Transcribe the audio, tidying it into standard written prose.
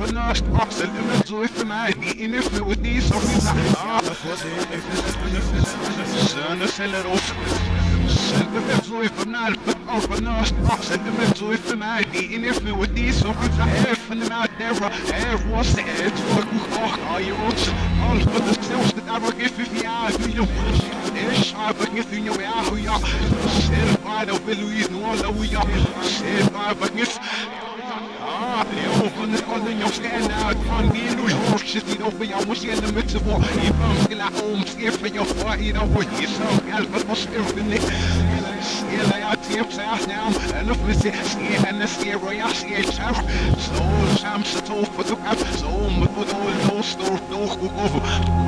ربنا أحسن الأمس وفماي ينفني ودي صوفي زحمة سنة سلر الأمس وفمنا ربنا أحسن الأمس وفماي ينفني ودي صوفي زحمة فنما ديرا وسط وقت أيوت all for the sales that I will give if you are who you wish I forget who you are who you are said by the will you know all who you are said by forget you open it all in your stand out on me and we all shit you know we are what's in the midst of war you both get out home scared for your boy you know what you so help but what's in it yeah they are tips out now and if we see scared and the scare where I see it so I'm so tough for the app so much for the old lost or no who go